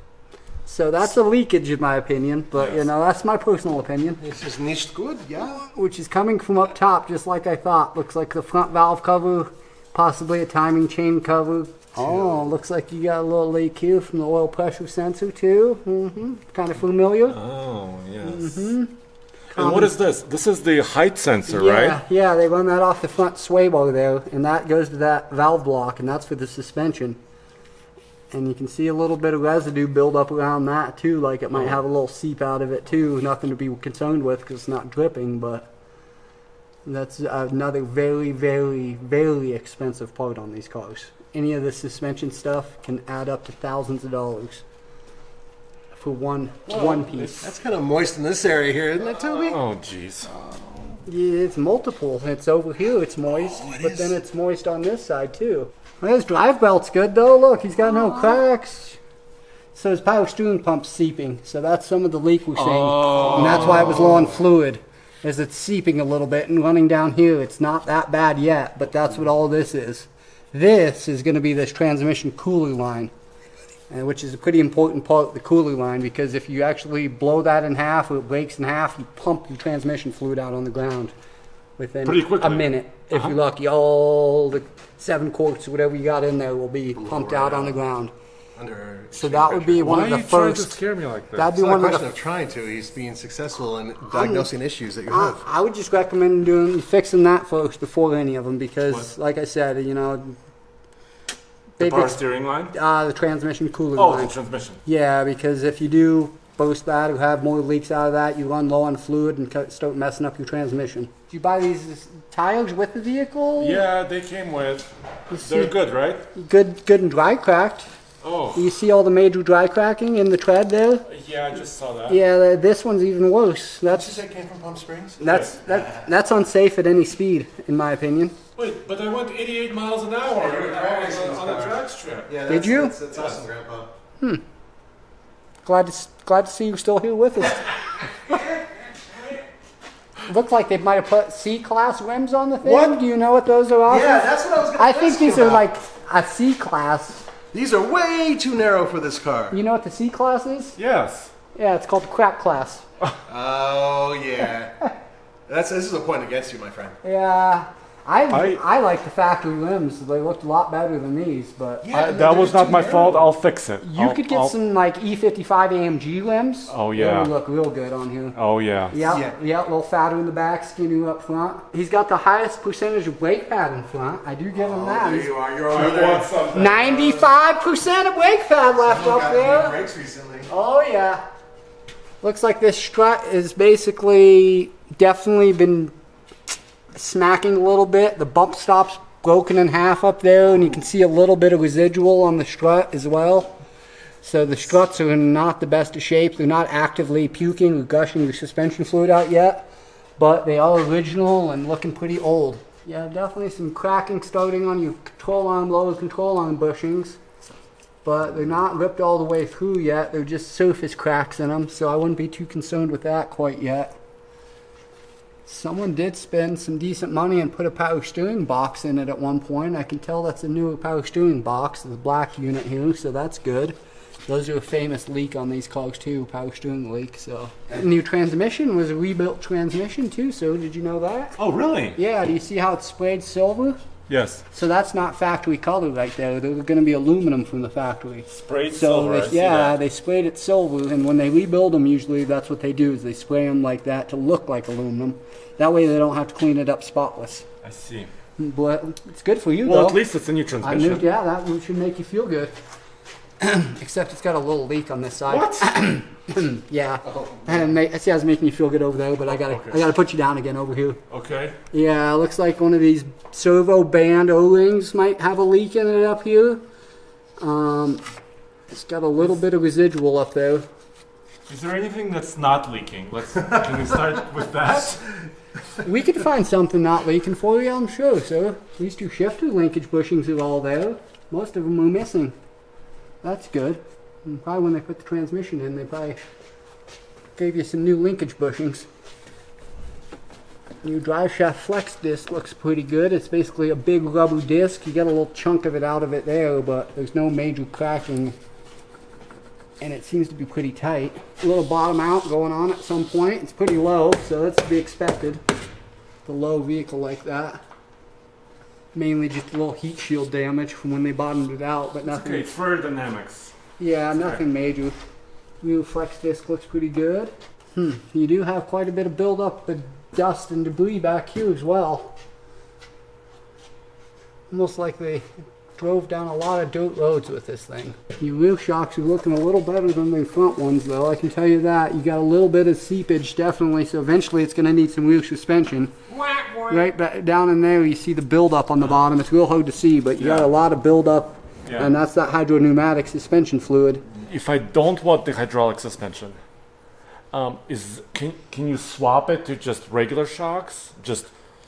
So that's a leakage in my opinion, but yes. You know, that's my personal opinion. This is nicht good, yeah. Which is coming from up top, just like I thought. Looks like the front valve cover, possibly a timing chain cover. Oh, looks like you got a little leak here from the oil pressure sensor too. Mm-hmm. Kind of familiar. Oh, yes. Mm-hmm. And what is this? This is the height sensor, yeah, right? Yeah, they run that off the front sway bar there, and that goes to that valve block, and that's for the suspension. And you can see a little bit of residue build up around that too, like it might have a little seep out of it too. Nothing to be concerned with because it's not dripping, but that's another very, very, very expensive part on these cars. Any of the suspension stuff can add up to thousands of dollars for one piece. That's kind of moist in this area here, isn't it, Toby? Oh, jeez. Yeah, it's multiple. It's over here, it's moist, but then it's moist on this side, too. Well, his drive belt's good, though. Look, he's got no cracks. So his power steering pump's seeping, so that's some of the leak we're seeing. Oh. And that's why it was low on fluid, is it's seeping a little bit and running down here. It's not that bad yet, but that's what all this is. This is going to be this transmission cooler line, which is a pretty important part of the cooler line, because if you actually blow that in half or it breaks in half, you pump your transmission fluid out on the ground within a minute. If you're lucky, all the 7 quarts or whatever you got in there will be pumped out on the ground. So that would be one of the first. Why are you trying to scare me like that? That'd be one of trying to. He's being successful in diagnosing issues that you have. I would just recommend fixing that first before any of them, because, like I said, you know, the power steering line, the transmission cooler line. Oh, the transmission. Yeah, because if you do burst that or have more leaks out of that, you run low on fluid and start messing up your transmission. Do you buy these tires with the vehicle? Yeah, they came with. They're good, right? Good and dry cracked. Oh. You see all the major dry cracking in the tread there? Yeah, I just saw that. Yeah, this one's even worse. Did you say it came from Palm Springs? That's unsafe at any speed, in my opinion. Wait, but I went 88 miles an hour on a drag strip. Yeah, did you? That's awesome, Grandpa. Hmm. Glad to see you're still here with us. Looked like they might have put C-Class rims on the thing. What? Do you know what those are? Yeah, that's what I was going to ask. I think these are like a C-Class. These are way too narrow for this car. You know what the C-Class is? Yes. Yeah, it's called the crap class. Oh, yeah. This is a point against you, my friend. Yeah. I like the factory rims. They looked a lot better than these, but yeah, that was not my fault. I'll fix it. You could get some like E55 AMG rims. Oh yeah, they look real good on here. Oh yeah. Yeah, a little fatter in the back, skinnier up front. He's got the highest percentage of brake pad in front. I do give him that. There you are. I want something. 95% of brake pad left up there. Brakes recently. Oh yeah. Looks like this strut is basically definitely been smacking a little bit. The bump stop's broken in half up there, and you can see a little bit of residual on the strut as well. So the struts are in not the best of shape. They're not actively puking or gushing the suspension fluid out yet, but they are original and looking pretty old. Yeah, definitely some cracking starting on your control arm, lower control arm bushings, but they're not ripped all the way through yet. They're just surface cracks in them, so I wouldn't be too concerned with that quite yet. Someone did spend some decent money and put a power steering box in it at one point. I can tell that's a newer power steering box, the black unit here, so that's good. Those are a famous leak on these cars too, power steering leak. So new transmission was a rebuilt transmission too, so did you know that? Oh really? Yeah, do you see how it's sprayed silver? Yes. So that's not factory color right there. They're going to be aluminum from the factory. Sprayed silver. Yeah, they sprayed it silver, and when they rebuild them, usually that's what they do, is they spray them like that to look like aluminum. That way they don't have to clean it up spotless. I see. But it's good for you, though. Well, at least it's a new transmission. Yeah, that should make you feel good. Except it's got a little leak on this side. What? Yeah. Oh, and I see how it's making you feel good over there, but I gotta put you down again over here. Okay. Yeah, looks like one of these servo band O-rings might have a leak in it up here. It's got a little bit of residual up there. Is there anything that's not leaking? Can we start with that? We could find something not leaking for you, I'm sure, sir. These two shifter linkage bushings are all there. Most of them are missing. That's good. And probably when they put the transmission in, they probably gave you some new linkage bushings. New drive shaft flex disc looks pretty good. It's basically a big rubber disc. You get a little chunk of it out of it there, but there's no major cracking. And it seems to be pretty tight. A little bottom out going on at some point. It's pretty low, so that's to be expected. The low vehicle like that. Mainly just a little heat shield damage from when they bottomed it out, but nothing. Okay, it's for Dynamax. Yeah, it's nothing major. New flex disc looks pretty good. You do have quite a bit of buildup of dust and debris back here as well. Almost like they drove down a lot of dirt roads with this thing. Your rear shocks are looking a little better than the front ones though, I can tell you that. You got a little bit of seepage definitely, so eventually it's going to need some rear suspension. Right back down in there you see the buildup on the bottom. It's real hard to see, but you got a lot of buildup, and that's that hydropneumatic suspension fluid. If I don't want the hydraulic suspension, can you swap it to just regular shocks?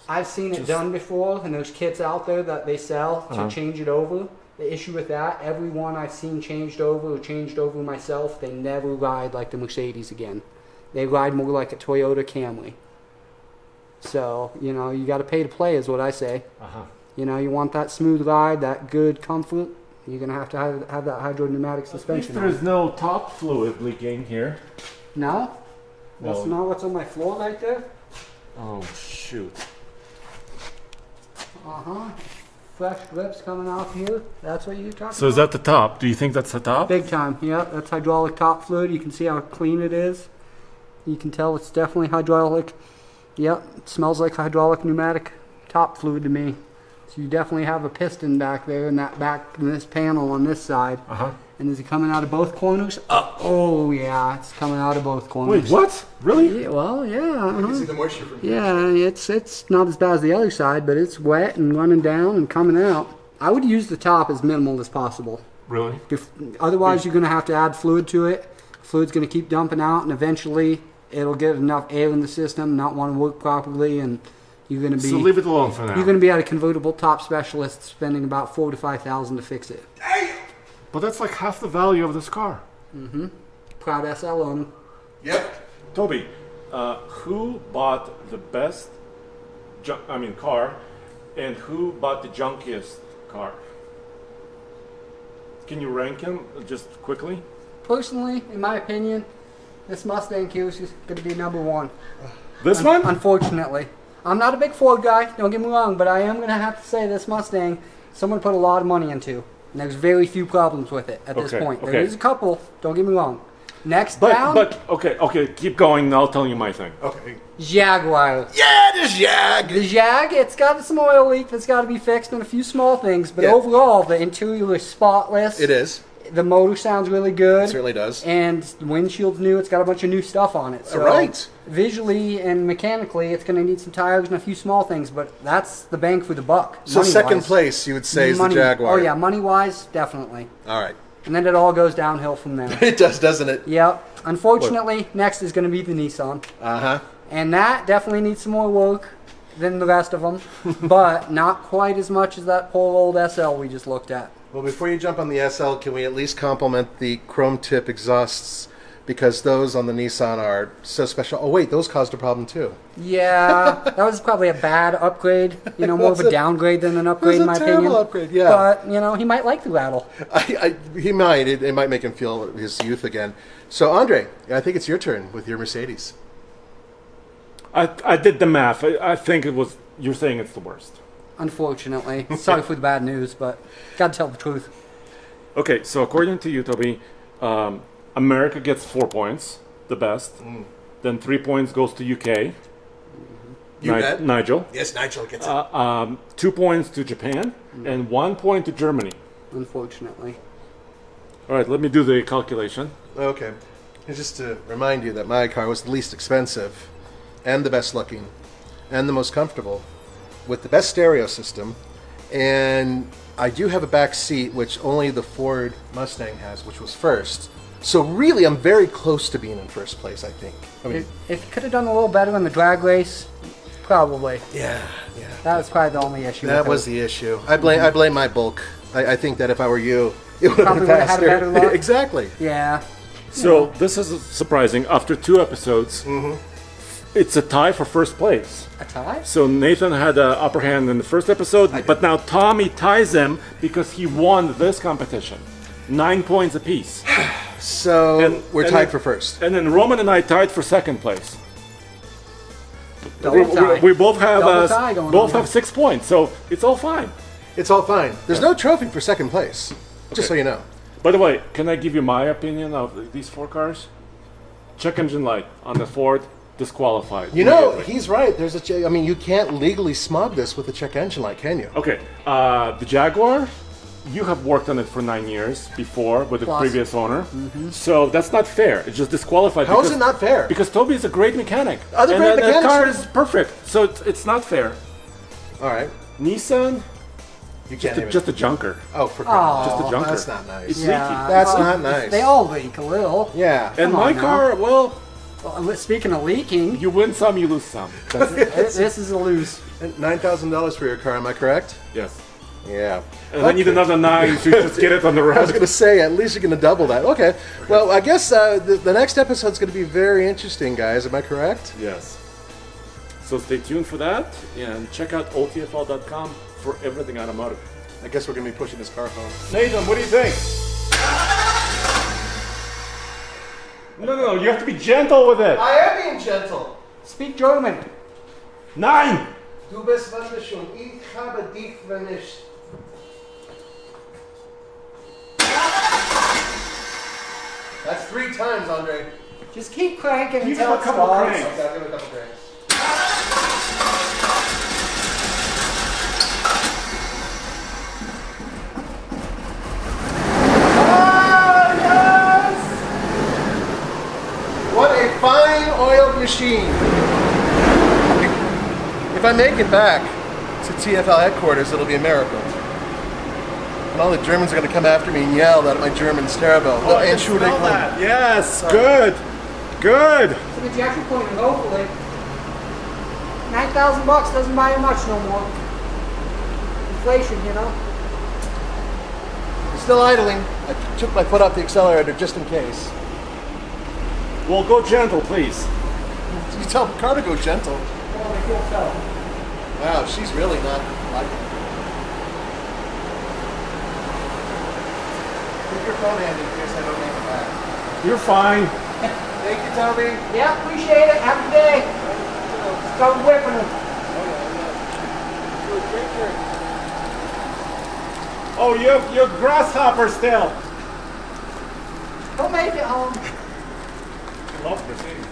I've seen it done before, and there's kits out there that they sell to change it over. The issue with that, every one I've seen changed over or changed over myself, they never ride like the Mercedes again. They ride more like a Toyota Camry. So, you know, you got to pay to play is what I say. You know, you want that smooth ride, that good comfort, you're going to have that hydropneumatic suspension. At least there's no top fluid leaking here. No? Well, that's not what's on my floor right there? Oh, shoot. Fresh grips coming off here. That's what you're talking about? So is that the top? Do you think that's the top? Big time, yeah. That's hydraulic top fluid. You can see how clean it is. You can tell it's definitely hydraulic. Yep, it smells like hydraulic pneumatic top fluid to me. So you definitely have a piston back there in that back in this panel on this side. And is it coming out of both corners? Oh yeah, it's coming out of both corners. Wait, what? Really? Yeah, well, yeah. You can see the moisture from here. Yeah, it's not as bad as the other side, but it's wet and running down and coming out. I would use the top as minimal as possible. Really? Otherwise, you're going to have to add fluid to it. Fluid's going to keep dumping out, and eventually it'll get enough air in the system, not want to work properly, and you're going to be. So leave it alone for now. You're going to be at a convertible top specialist spending about $4,000 to $5,000 to fix it. Hey! But that's like half the value of this car. Proud SL owner. Yep. Toby, who bought the best car and who bought the junkiest car? Can you rank them just quickly? Personally, in my opinion, this Mustang here is going to be number 1. This one? Unfortunately. I'm not a big Ford guy, don't get me wrong, but I am going to have to say this Mustang, someone put a lot of money into. And there's very few problems with it at this point. There is a couple, don't get me wrong. Next down. Okay, keep going. I'll tell you my thing. Okay. Jaguar. Yeah, the Jag. The Jag, it's got some oil leak that's got to be fixed and a few small things. But overall, the interior is spotless. It is. The motor sounds really good. It certainly does. And the windshield's new. It's got a bunch of new stuff on it. So visually and mechanically, it's going to need some tires and a few small things, but that's the bang for the buck. So second place, you would say, is the Jaguar. Oh, yeah. Money-wise, definitely. All right. And then it all goes downhill from there. It does, doesn't it? Yep. Unfortunately, next is going to be the Nissan. And that definitely needs some more work than the rest of them, but not quite as much as that poor old SL we just looked at. Well, before you jump on the SL, can we at least compliment the chrome tip exhausts, because those on the Nissan are so special. Oh wait, those caused a problem too. Yeah, that was probably a bad upgrade. You know, more of a downgrade than an upgrade in my opinion. It was a terrible upgrade, yeah. But, you know, he might like the rattle. He might. It might make him feel his youth again. So, Andre, I think it's your turn with your Mercedes. I did the math. I think it was, you're saying it's the worst. Unfortunately. Sorry for the bad news, but gotta tell the truth. Okay, so according to you, Toby, America gets 4 points, the best. Then 3 points goes to UK. You bet. Nigel. Yes, Nigel gets it. 2 points to Japan, and 1 point to Germany. Unfortunately. All right, let me do the calculation. Okay. Just to remind you that my car was the least expensive, and the best looking, and the most comfortable, with the best stereo system, and I do have a back seat, which only the Ford Mustang has, which was first. So really, I'm very close to being in first place, I think. I mean, if you could have done a little better in the drag race, probably. Yeah, yeah. That was probably the only issue. That was the issue. I blame my bulk. I think that if I were you, it would have been faster. Had a better luck. Exactly. Yeah. So this is surprising. After two episodes, it's a tie for first place. A tie? So Nathan had an upper hand in the first episode, but now Tommy ties him because he won this competition. 9 points apiece. So we're tied for first. And then Roman and I tied for second place. We both have both have 6 points, so it's all fine. It's all fine. There's no trophy for second place, just so you know. By the way, can I give you my opinion of these four cars? Check engine light on the Ford, disqualified. You know, he's right. There's I mean, you can't legally smog this with a check engine light, can you? Okay. The Jaguar. You have worked on it for 9 years before with the previous owner, so that's not fair. It's just disqualified. How is it not fair? Because Toby is a great mechanic. The car is perfect, so it's not fair. All right, Nissan. You can't just a junker. Oh, for God's sake! Just a junker. That's not nice. It's leaky. That's not nice. They all leak a little. Yeah. And my car, well. Well, speaking of leaking, you win some, you lose some. This is a lose. $9,000 for your car. Am I correct? Yes. Yeah. And I need another 9 to just get it on the road. I was going to say, at least you're going to double that. Okay. Well, I guess the next episode's going to be very interesting, guys. Am I correct? Yes. So stay tuned for that. And check out alltfl.com for everything automotive. I guess we're going to be pushing this car home. Nathan, what do you think? No. You have to be gentle with it. I am being gentle. Speak German. 9. Du bist wunderschön. Ich habe dich vermisst. That's 3 times, Andre. Just keep cranking until it stops. Okay, give it a couple cranks. Ah, yes! What a fine oiled machine. If I make it back to TFL headquarters, it'll be a miracle. And all the Germans are going to come after me and yell out at my German Starabell. Oh, I can smell that. Yes, good. Good. So the jacket point, hopefully, $9,000 doesn't buy you much no more. Inflation, you know. I'm still idling. I took my foot off the accelerator just in case. Well, go gentle, please. You tell the car to go gentle. Well, they can't tell. Wow, she's really not like it. Your phone handy in case I don't make it back. You're fine. Thank you, Toby. Yeah, appreciate it. Have a good day. Stop whipping them. Oh, you're grasshopper still. Don't make it home. I love Mercedes.